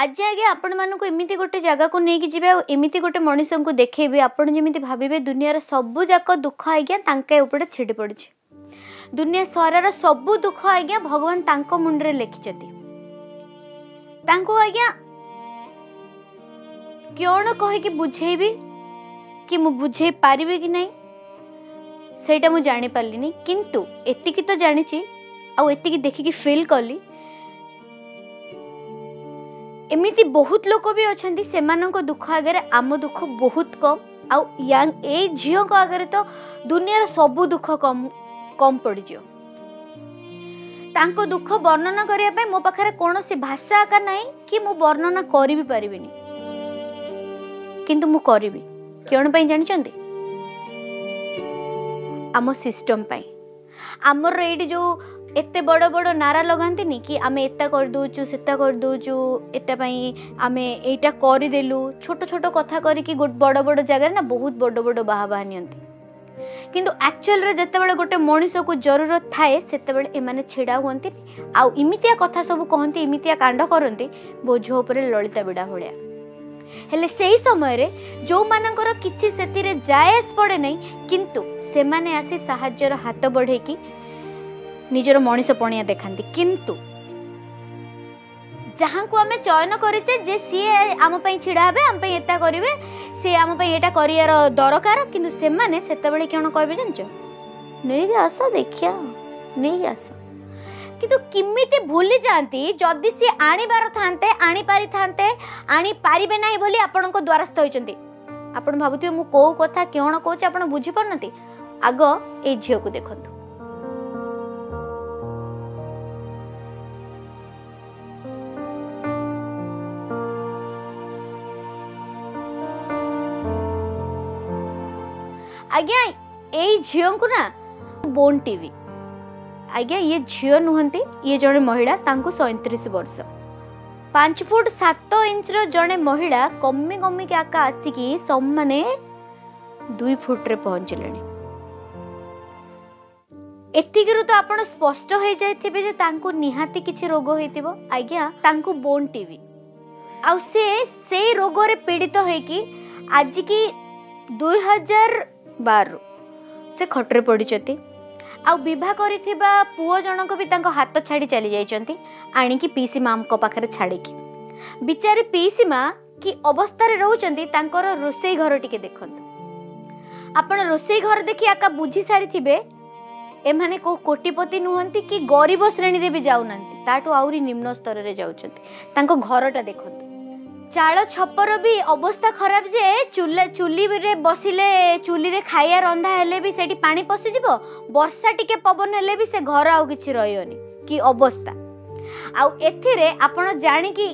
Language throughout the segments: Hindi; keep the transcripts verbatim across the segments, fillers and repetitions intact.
आज आगे आपण मानक एमती गोटे जगह को लेकिन जी एमती गोटे मनीष को देखेबी आपण जमी भावे दुनिया सबु जाक दुख आज्ञा तांके ऊपर छिड़ी पड़ी दुनिया सारार सबु दुख आज्ञा भगवान तांको मुंडरे लेखिचती तांको आज्ञा क्यों कह बुझेबी कि मु बुझे पारिबी कि नहीं सेटा मु जानि पालिनी किंतु एतिकी तो जानी आउ एतिकी देखिकी फील कली एमिति बहुत लोग भी अच्छा से दुख आगे आम दुख बहुत कम आउ यांग ए झियो को आगे तो दुनिया सबू दुख कम कम पड़ो तांको दुख वर्णना करने मो पाखे कौन से भाषा आकार ना कि मु वर्णना कर भी पारिनी किंतु मु करी क्यों पाई जानी आम सिस्टम पाई आमर ये जो एते बड़ बड़ नारा लगानी कि आम एता करदे सेता करदे एटापी एटा करदेलु छोट छोट कथा करी बड़ बड़ जगार ना बहुत बड़ बड़ बाहा बाहा नियंती किंतु एक्चुअल जिते गोटे मनीष को जरूरत थाए से छिड़ा हूँ आउ इमितिया कथा सब कहती इमितिया कांड करती बोझ उपर ललिता बिड़ा भाया हेले से ही समय जो मानकर किसी से जायज पड़े नहीं किंतु से माने आसी साहाज्यर हाथ बढ़े कि निजर मनीषपणिया देखाती किंतु जहाँ को आम चयन करेचे जे सी आम छिड़ा हे आम एता करेंगे सी आम एटा कर दरकार किंतु से माने सेतबेले कौन कहे जानच नहीं आस देखिया नहीं आस किंतु किमिति भूली जाती जदि सी आनिबार थांते आनी पारि थांते आनी पारिबे नाही बोली आपण को द्वारस्थ होइचंती आपण भाबुथिबे मु को कथा कौन कहूँ आपण बुझी पारनती आग ए झियो को देखंतु आज्ञा ये झील को ना बोन टीवी आज्ञा ये झील नुहंती ये जड़े महिला तांको सैंतीस वर्ष पांच फुट सात इंच जड़े महिला कमी कमी के आका आसिकी सब मैंने दुई फुट रे पहुँचले एतिकरु तो आपन स्पष्ट हो जाइथिबे जे तांको निहाती किछि रोग होइथिबो आज्ञा तांको बोन टीवी आउ से से रोग रे पीड़ित होई कि आज की दुई हजार बारह से खटरे पड़ते आवाह कर पुओ जनक भी हाथ छाड़ी चली जाइंट आणिकी पीसी माँ पाखे छाड़िकी बिचारी पीसी माँ कि अवस्था रोचंती रोसई घर टी देख आपण रोसई घर देखी आका बुझी सारी एमाने को कोटिपति नुहंती कि गरीब श्रेणी रे भी जाऊना ताठू आउरी निम्न स्तर में जाऊँच घरटा देखते चाल छपर भी अवस्था खराब जे चूल्हा चूली रे बसिले चूली रे खाया रंधा हेले भी सेठी पानी पसिजिव वर्षा टिके पवन हेले भी से घर आउ किछि रहियोनी कि अवस्था आउ एथिरे आपण जानि कि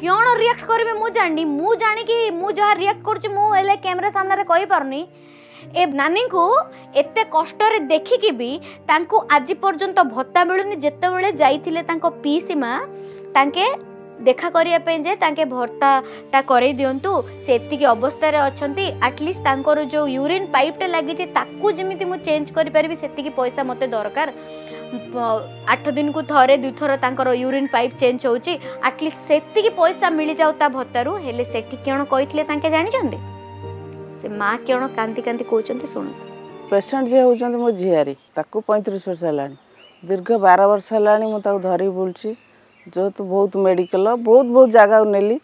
क्यों रिएक्ट करबे मु जानि मु जानि कि मु जहा रिएक्ट करछु मु हेले कैमरा सामना रे कहि पारुनी ए नानी को एते कष्ट रे देखि कि भी तांको आजि पर्यंत भत्ता मिलुनी जेते बेले जाइथिले तांको पीसी मां तांके देखा करने भर्ताटा कर दिंतु से अवस्था अच्छे आटलिस्ट जो यूरीन पाइपटा लगी जमी मुझे चेंज करी से पैसा मत दरकार आठ दिन को थे दुई थर यूरीन पाइप चेंज होची आटलिस्ट से पैसा मिल जाऊ भत्तारू हेले से कौन कही जानी से माँ कौन कांदी कांदी कहते शुणु पेसेंट जी हूँ मो झियारी पैंतीस वर्ष है दीर्घ बार वर्ष है मुझे धरी बुलची जो तो बहुत मेडिकल बहुत बहुत जगह नेली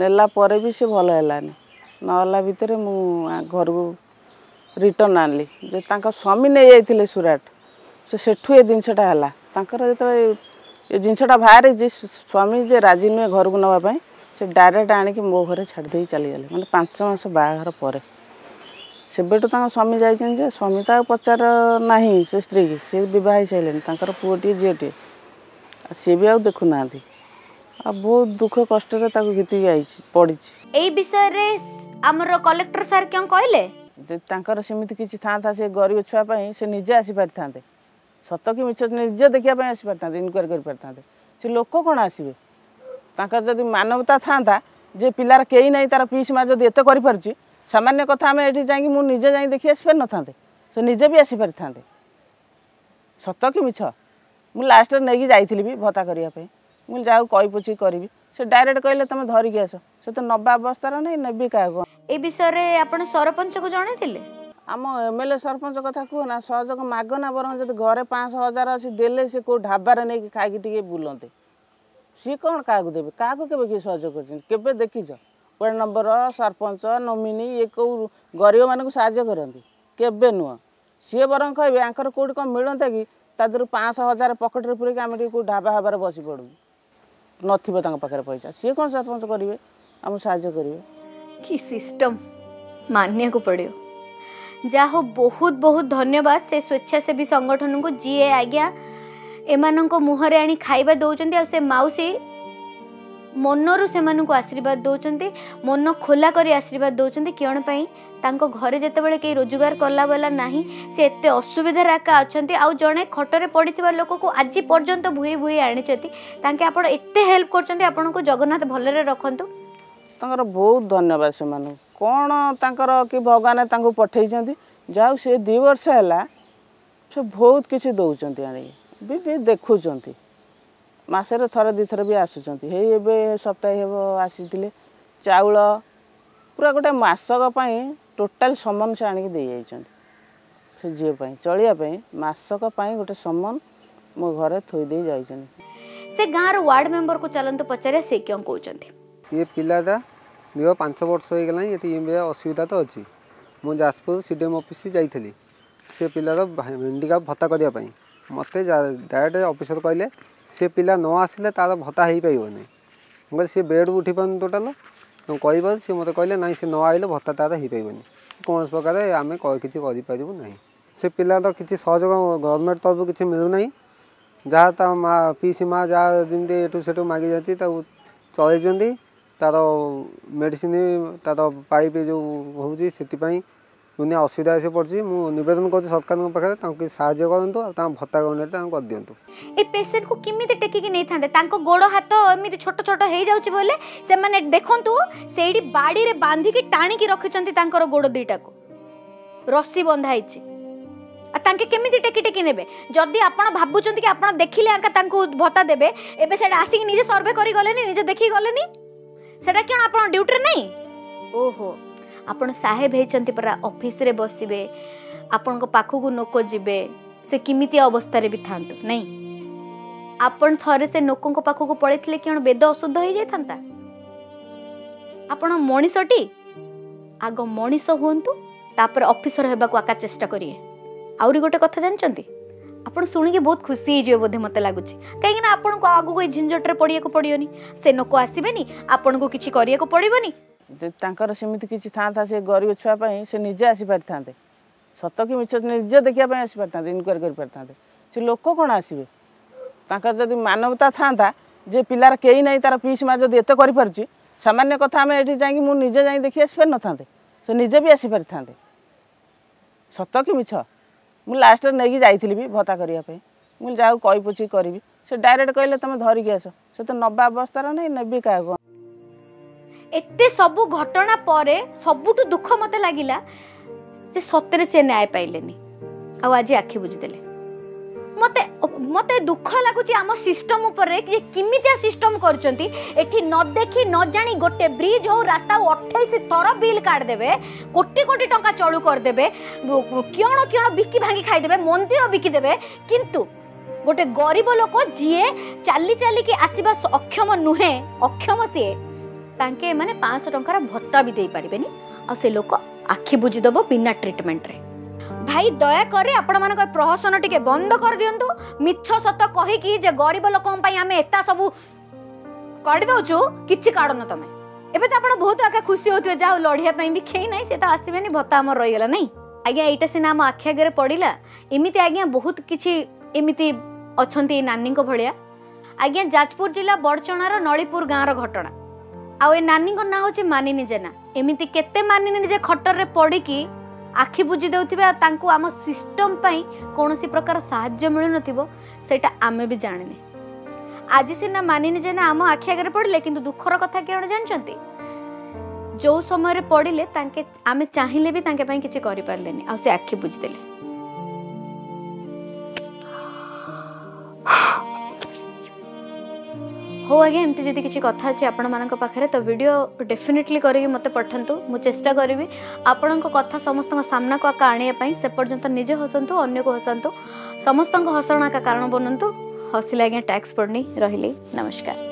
नेला पर भी से भल है नाला भितर मु घर को रिटर्न आनली जो तांका स्वामी नहीं जाते सुराट से सेठू ये जिनसटा है जो जिनसटा बाहर जी स्वामी जे राजी नुहे घर को नापी से डायरेक्ट आणिक मो घर छाड़दे चलीगले मैंने पांच मस बाहर पर से स्वामी जाइए स्वामी तो पचार ना से स्त्री की सी बहुत सारे पुओटे झीटे सी भी देखु ना बहुत दुख कष्ट पड़ी ए विषय रे हमर कलेक्टर सर क्यों कहले सेमती किसी था से गरीब छुआपाई से निजे आसी पारि था सत कि मिछ निजे देखापी आसी पारि था इनक्वारी कर पारि था से लोक कौन आसवे जब मानवता था जे पिलार कई ना तार पीस माँ जब एत कर सामान्य कथा आम ये जाकि मुझे जा देखी आसी पारि ना से निजे भी आसी पारि था सत कि मिछ मु लास्ट नहीं जाइली भी भत्ता करने मुझे जाओ कही पुछी करी से डायरेक्ट कहले तुम धरिक आस से तो नवा अवस्था ना नेबी क्या ए विषय में आप सरपंच को जन आम एमएलए सरपंच कथा कहना सहयोग मगना बरम जब घर पाँच हजार अच्छी दे कौ ढाबार नहीं खाई बुलाते सी कौन क्या देवे क्या के सहयोग कर देखी वार्ड नंबर सरपंच नोमिनी ये कौ गरीब मानक साज्य करती केवे नुह सी बर कहे आंकर कौट कौन मिलता कि तादर पाँच हजार पकेट्रे पूरे आम कौ ढाबा हाबार बस पड़ू ना पाखे पैसा सी कौन सरपंच करेंगे आम साज्य करेंगे कि सिस्टम मानिया को पड़ो जा हो बहुत बहुत धन्यवाद से स्वेच्छासेवी संगठन को जीए आज्ञा एमान मुहर आनी खाइबा दौरान आ मौसी मनरू से आशीर्वाद दौरान मन खोला कर आशीर्वाद दौरान कौन पाई घरे जितेबाला कहीं रोजगार कला वाला ना से एत असुविधार एका अच्छा आउ जड़े खटरे पड़ता लोक को आज पर्यंत भूए भूए आनी आप हेल्प कर जगन्नाथ भलरे रखतु तर बहुत धन्यवाद से कौन कि भगवान पठे जाओ सी दु वर्ष है से बहुत किसी दौरान आने देखुं मसरे थरे दी थर भी आसुँच ये सप्ताह हे आसी चाउल पूरा गोटे मसकपाई टोटाल समन से आनिक दे जाइए झीप चलिए मसकपाई गोटे समन मो घर थोदे जा से गाँव वार्ड मेंबर को चलते पचारे से क्यों कहते ये पिलाटा दीह पांच वर्ष हो गला ये असुविधा तो अच्छी मुझे जाजपुर सीडीएम ऑफिस जाइली सी पिलार हेंडिका भत्ता करने मत डायरेक्ट ऑफिसर कहले सी पिला न आसिले तार भत्ता हो पारना मुझे सी बेड को उठी पार टोटाल कह सी मत कहले ना सी न आइले भत्ता तार हो पारना कौन प्रकार आम किसी करें सी पिलार किसी सहयोग गवर्नमेंट तरफ किसी मिलूना जहाँ माँ पीसी माँ जहाँ जमी एटू सेटू मागि जाती चलती तार मेडिसिन तार पाइप जो होती दुनिया असुविधा से पड़ी मुवेदन कर सरकार पाखे साहय कर भत्ता गणना कर दिंतु ए पेसेंट को किमी टेकिक नहीं था गोड़ हाथ एम छोट छोट हो जाऊँगी बोले से देखु से बाड़ी में बांधिकी टाणिकी रखिंट गोड़ दुईटा को रस्सी बंधाई केमी टेकी टेकी ने जदि आप भावुं कि आप देखिले आंका भत्ता देवे एवं से आसिक निजे सर्वे कर गले निजे देखी गले सेटा क्या आप ड्यूटी नहीं ओहो आपण साहेब होती परा ऑफिस रे बसबे आपण पाखक नोक जीवे से किमिति अवस्था भी था नहीं आपण थरे से नोकों पाखक पलैते कौन बेद अशुद्ध हो जाता आपण मनीषटी आग मनीष हूँ तापर ऑफिसर होगा आका चेष्टा करिए आउरी गोटे कथा जानते आप शुणी बहुत खुशी हो बोधे मत लगुच कहीं आपन को आगु कोई झिंझटे पड़िया को पड़ोनी से नोक आसबेनि आपन को किसी करिया पड़ोनी सेमती किसी था से गरीब छुआपाई से निजे आसी पारि था सत कि मिछ निजे देखापी आसी पारि था इनक्वारी कर पारि था से लोक कौन आसबे जब मानवता था जे पिलार कई ना तार पीस माँ जब एत कर सामान्य कथा ये जाजे जा देखी आसी पारि न था से निजे भी आसी पारि था सत कि मिछ मुझे लास्ट नहीं जाइली भत्ता करने मुझे जाओ कही पुछी करी से डायरेक्ट कहले तुम धरिक आस से तो नवा अवस्था ना नेबी क्या एते सबू घटना परे सबुठु दुख मत लगिला जे सतरे से न्याय पाइलेनी आज आखि बुझीदेले मत मत दुख लगुच आम सिस्टम उपरे किमितिया सिस्टम करचंती एठी न देखी न जानी गोटे ब्रिज हो रास्ता अट्ठाईस थर बिल काट देबे कोटी कोटी टंका चलू कर देबे क्यों क्यों बिकी भांगी खाई देबे मंदिर बिकी देबे किंतु गोटे गरीब लोक जिए चाली चाली की आसीबा अक्षम नुहे अक्षम सी तांके माने पाँच सौ टंका भत्ता भी दे पारे आ से लोक आखि बुझीदेव बिना ट्रिटमेंट रे भाई दया करे आपण मानक प्रहसन टिके बंद कर दियंतु मिछ सत कहि कि जे गरीब लोक पई आमे एता सब काट दउचु किछि काडन तमे एबे त आपण बहुत आका खुशी होतबे जाउ लढिया पई भी खेई नै से त आसीबेनी भत्ता हमर रहि गेला नै आज्ञा एटा से नाम आखि आगे पड़िला एमिति आज्ञा बहुत किछि एमिति अछंती नानी को भलिया आज्ञा जाजपुर जिला बड़चणार नळीपुर गाँर घटना आउ ए नानी ना हूँ मानिनी जेना एमती के मानिनी जे खटर रे पड़ी आखि बुझी देउथिबा तांकू आम सिस्टम पाई कौन सी प्रकार साहाय्य मिलु नथिबो सेटा आमे भी जानिने आज सीना मानिनी जेना आम आखि आगे पड़िले किंतु दुखर कथा कौन जानते जो समय पड़िले तांके आमे चाहिले भी तांके पाई किछि करि पारलेनी आ से आखि बुझी देले हो आज्ञा एमती जदि किसी कथा अच्छे आपरे तो वीडियो डेफिनेटली करके मत पठातु मु चेष्टा करी आपण कथा समस्त सामना को आने से पर्यंत निजे हसतु अग को हसातु समस्त हसण का कारण बनतु हसिले आज्ञा टैक्स पड़नी रही। नमस्कार।